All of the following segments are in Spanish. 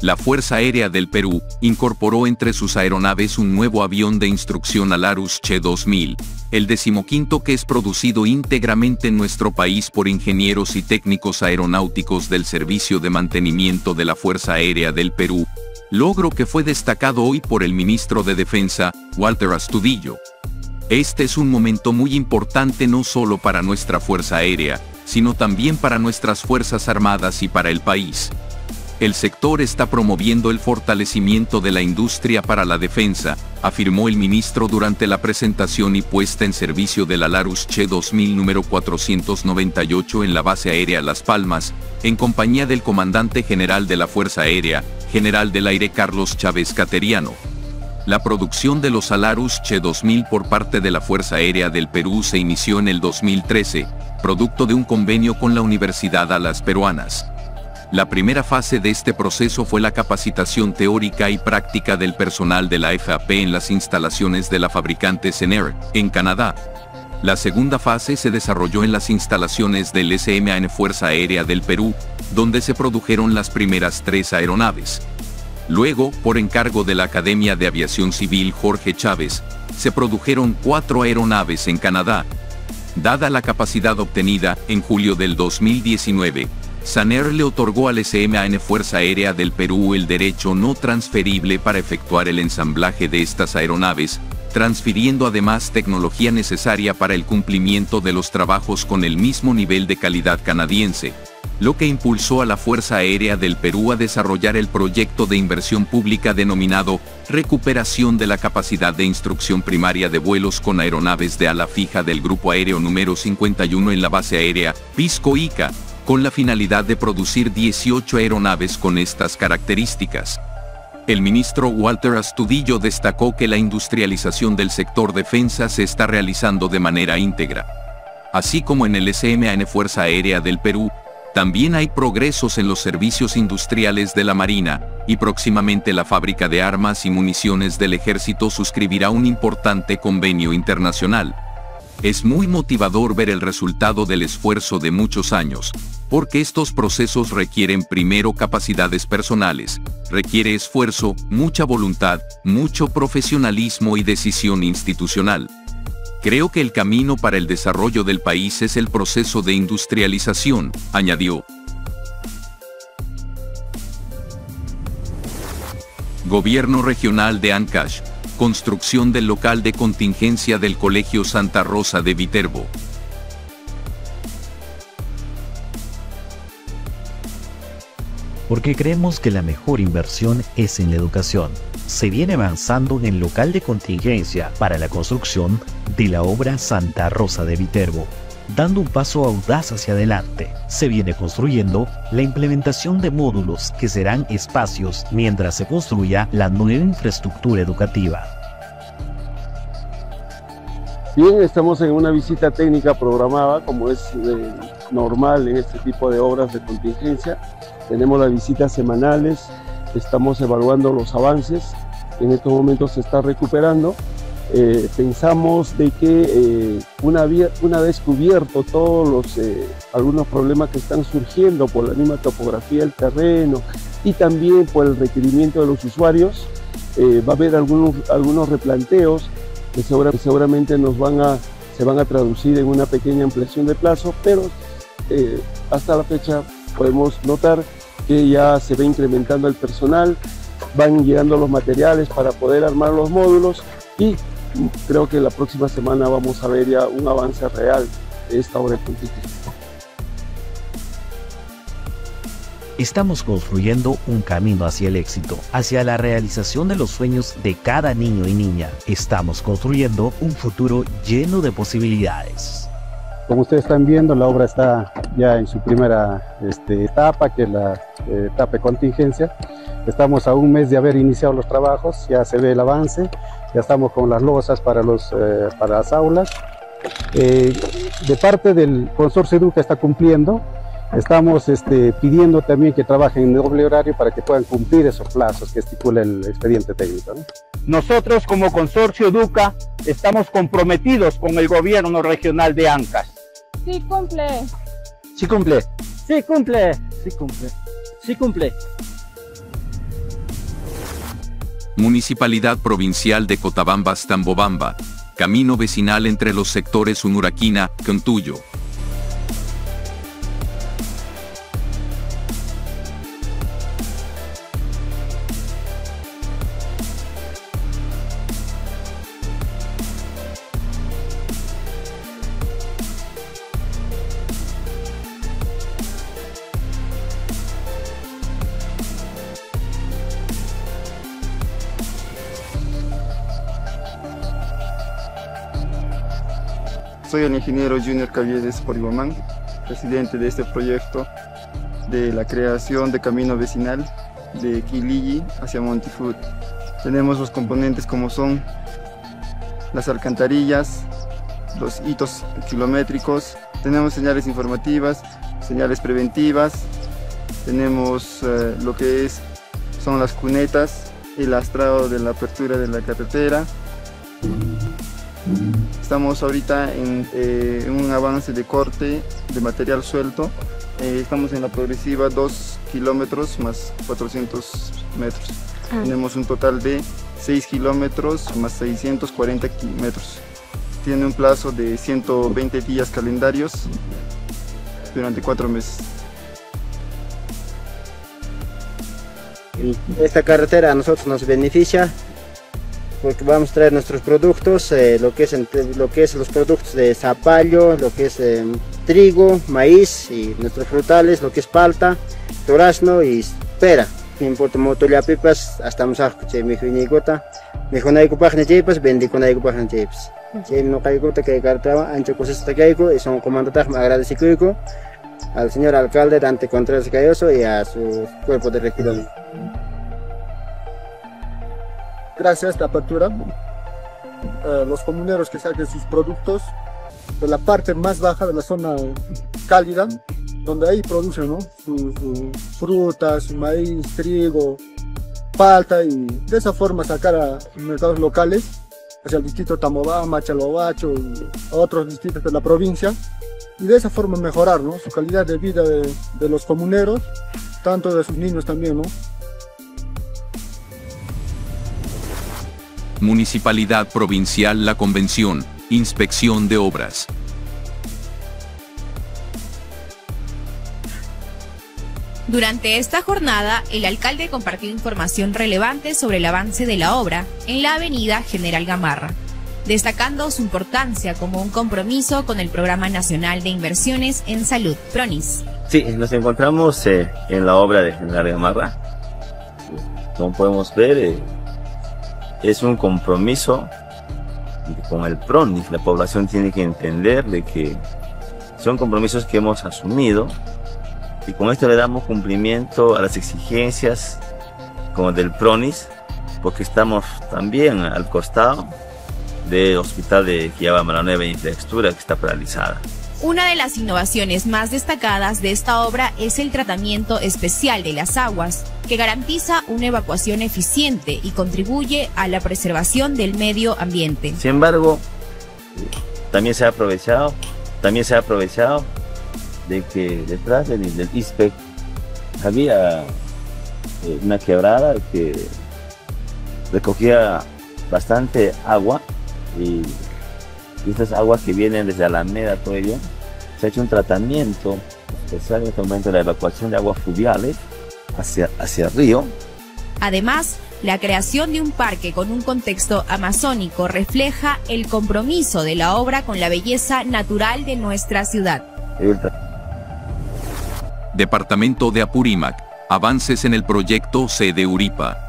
la Fuerza Aérea del Perú incorporó entre sus aeronaves un nuevo avión de instrucción Alarus CH-2000, el 15º que es producido íntegramente en nuestro país por ingenieros y técnicos aeronáuticos del Servicio de Mantenimiento de la Fuerza Aérea del Perú, logro que fue destacado hoy por el ministro de Defensa, Walter Astudillo. Este es un momento muy importante no solo para nuestra Fuerza Aérea, sino también para nuestras Fuerzas Armadas y para el país. El sector está promoviendo el fortalecimiento de la industria para la defensa, afirmó el ministro durante la presentación y puesta en servicio del Alarus CH-2000 número 498 en la base aérea Las Palmas, en compañía del comandante general de la Fuerza Aérea, general del aire Carlos Chávez Cateriano. La producción de los Alarus CH-2000 por parte de la Fuerza Aérea del Perú se inició en el 2013, producto de un convenio con la Universidad Alas Peruanas. La primera fase de este proceso fue la capacitación teórica y práctica del personal de la FAP en las instalaciones de la fabricante Zenair, en Canadá. La segunda fase se desarrolló en las instalaciones del SEMAN Fuerza Aérea del Perú, donde se produjeron las primeras 3 aeronaves. Luego, por encargo de la Academia de Aviación Civil Jorge Chávez, se produjeron 4 aeronaves en Canadá. Dada la capacidad obtenida en julio del 2019, Zenair le otorgó al SEMAN Fuerza Aérea del Perú el derecho no transferible para efectuar el ensamblaje de estas aeronaves, transfiriendo además tecnología necesaria para el cumplimiento de los trabajos con el mismo nivel de calidad canadiense, lo que impulsó a la Fuerza Aérea del Perú a desarrollar el proyecto de inversión pública denominado Recuperación de la Capacidad de Instrucción Primaria de Vuelos con Aeronaves de Ala Fija del Grupo Aéreo Número 51 en la base aérea Pisco-Ica, con la finalidad de producir 18 aeronaves con estas características. El ministro Walter Astudillo destacó que la industrialización del sector defensa se está realizando de manera íntegra. Así como en el SEMAN Fuerza Aérea del Perú, también hay progresos en los servicios industriales de la Marina, y próximamente la fábrica de armas y municiones del Ejército suscribirá un importante convenio internacional. Es muy motivador ver el resultado del esfuerzo de muchos años, porque estos procesos requieren primero capacidades personales, requiere esfuerzo, mucha voluntad, mucho profesionalismo y decisión institucional. Creo que el camino para el desarrollo del país es el proceso de industrialización, añadió. Gobierno Regional de Ancash. Construcción del local de contingencia del Colegio Santa Rosa de Viterbo. Porque creemos que la mejor inversión es en la educación. Se viene avanzando en el local de contingencia para la construcción de la obra Santa Rosa de Viterbo, dando un paso audaz hacia adelante. Se viene construyendo la implementación de módulos que serán espacios mientras se construya la nueva infraestructura educativa. Bien, estamos en una visita técnica programada, como es normal en este tipo de obras de contingencia. Tenemos las visitas semanales, estamos evaluando los avances, en estos momentos se está recuperando. Pensamos de que una vez cubierto todos los algunos problemas que están surgiendo por la misma topografía del terreno y también por el requerimiento de los usuarios, va a haber algunos replanteos que seguramente se van a traducir en una pequeña ampliación de plazo, pero hasta la fecha podemos notar que ya se va incrementando el personal, van llegando los materiales para poder armar los módulos y creo que la próxima semana vamos a ver ya un avance real de esta obra de contingencia. Estamos construyendo un camino hacia el éxito, hacia la realización de los sueños de cada niño y niña. Estamos construyendo un futuro lleno de posibilidades. Como ustedes están viendo, la obra está ya en su primera etapa, que es la etapa de contingencia. Estamos a un mes de haber iniciado los trabajos, ya se ve el avance, ya estamos con las losas para las aulas. De parte del Consorcio Educa está cumpliendo, estamos pidiendo también que trabajen en doble horario para que puedan cumplir esos plazos que estipula el expediente técnico, ¿no? Nosotros como Consorcio Educa estamos comprometidos con el Gobierno Regional de Ancash. Sí cumple. Sí cumple. Sí cumple. Sí cumple. Sí cumple. Municipalidad Provincial de Cotabambas Tambobamba, camino vecinal entre los sectores Unuraquina, Ccantuyo. Soy el ingeniero Junior Caviedes Poribamán, presidente de este proyecto de la creación de camino vecinal de Quiligi hacia Montifud. Tenemos los componentes como son las alcantarillas, los hitos kilométricos, tenemos señales informativas, señales preventivas, tenemos lo que son las cunetas, el lastrado de la apertura de la carretera. Estamos ahorita en un avance de corte de material suelto. Estamos en la progresiva 2 kilómetros más 400 metros. Tenemos un total de 6 kilómetros más 640 metros. Tiene un plazo de 120 días calendarios durante 4 meses. Esta carretera a nosotros nos beneficia, porque vamos a traer nuestros productos, lo que es los productos de zapallo, lo que es trigo, maíz, y nuestros frutales, lo que es palta, durazno y pera. Importa motollapipas, hasta musajco, che mejunigota, mejunaigupajnechipas, bendiconagupajnechipas. Che no caigota que cartaba, ancho cosas tacaico, y son comandatas agradecido al señor alcalde Dante Contreras Calloso y a su cuerpo de regidores. Gracias a esta apertura, los comuneros que saquen sus productos de la parte más baja de la zona cálida, donde ahí producen, ¿no?, su fruta, su maíz, trigo, palta, y de esa forma sacar a mercados locales, hacia el distrito Tambobamba, Chalobacho y otros distritos de la provincia, y de esa forma mejorar, ¿no?, su calidad de vida de los comuneros, tanto de sus niños también, ¿no? Municipalidad Provincial La Convención, Inspección de Obras. Durante esta jornada, el alcalde compartió información relevante sobre el avance de la obra en la avenida General Gamarra, destacando su importancia como un compromiso con el Programa Nacional de Inversiones en Salud, PRONIS. Sí, nos encontramos en la obra de General Gamarra. Como podemos ver, es un compromiso con el PRONIS. La población tiene que entender de que son compromisos que hemos asumido, y con esto le damos cumplimiento a las exigencias como del PRONIS, porque estamos también al costado del hospital de Quillabamba, de infraestructura que está paralizada. Una de las innovaciones más destacadas de esta obra es el tratamiento especial de las aguas, que garantiza una evacuación eficiente y contribuye a la preservación del medio ambiente. Sin embargo, también se ha aprovechado de que detrás del ISPEC había una quebrada que recogía bastante agua, y estas aguas que vienen desde Alameda, todo ello, se ha hecho un tratamiento especial en este momento de la evacuación de aguas fluviales hacia el río. Además, la creación de un parque con un contexto amazónico refleja el compromiso de la obra con la belleza natural de nuestra ciudad. Departamento de Apurímac, avances en el proyecto Sede Uripa.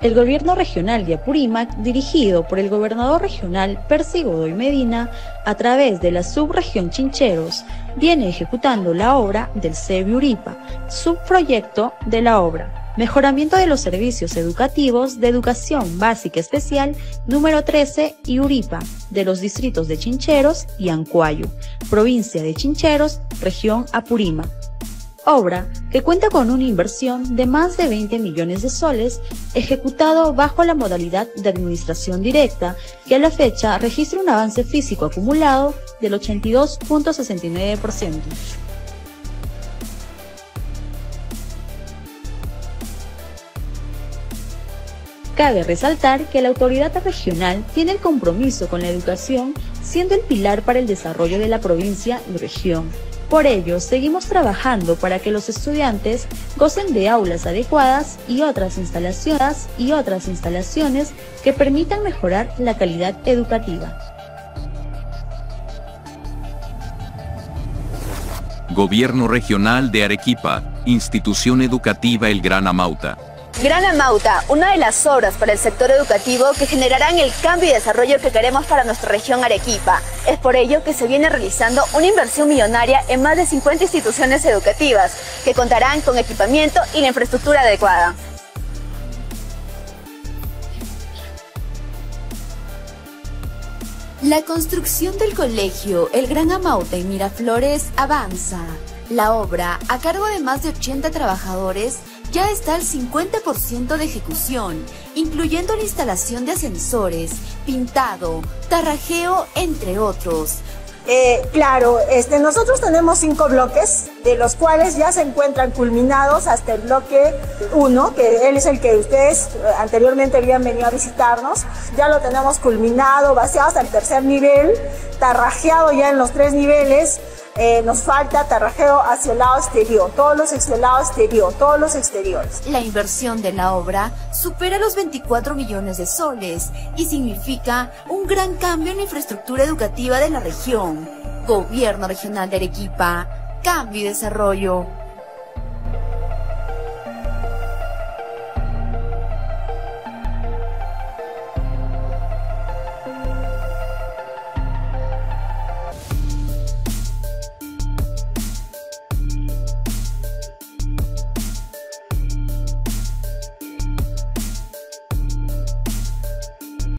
El Gobierno Regional de Apurímac, dirigido por el Gobernador Regional Persi Godoy Medina, a través de la subregión Chincheros, viene ejecutando la obra del SEBI Uripa, subproyecto de la obra Mejoramiento de los Servicios Educativos de Educación Básica Especial número 13 y Uripa, de los distritos de Chincheros y Ancuayo, provincia de Chincheros, región Apurímac. Obra que cuenta con una inversión de más de 20 millones de soles, ejecutado bajo la modalidad de administración directa, que a la fecha registra un avance físico acumulado del 82.69%. Cabe resaltar que la autoridad regional tiene el compromiso con la educación, siendo el pilar para el desarrollo de la provincia y región. Por ello, seguimos trabajando para que los estudiantes gocen de aulas adecuadas y otras instalaciones que permitan mejorar la calidad educativa. Gobierno Regional de Arequipa, Institución Educativa El Gran Amauta. Gran Amauta, una de las obras para el sector educativo que generarán el cambio y desarrollo que queremos para nuestra región Arequipa. Es por ello que se viene realizando una inversión millonaria en más de 50 instituciones educativas, que contarán con equipamiento y la infraestructura adecuada. La construcción del colegio El Gran Amauta en Miraflores avanza. La obra, a cargo de más de 80 trabajadores, ya está al 50% de ejecución, incluyendo la instalación de ascensores, pintado, tarrajeo, entre otros. Nosotros tenemos 5 bloques, de los cuales ya se encuentran culminados hasta el bloque 1, que él es el que ustedes anteriormente habían venido a visitarnos. Ya lo tenemos culminado, vaciado hasta el tercer nivel, tarrajeado ya en los 3 niveles. Nos falta tarrajeo hacia el lado exterior, todos los exteriores. La inversión de la obra supera los 24 millones de soles y significa un gran cambio en la infraestructura educativa de la región. Gobierno Regional de Arequipa, cambio y desarrollo.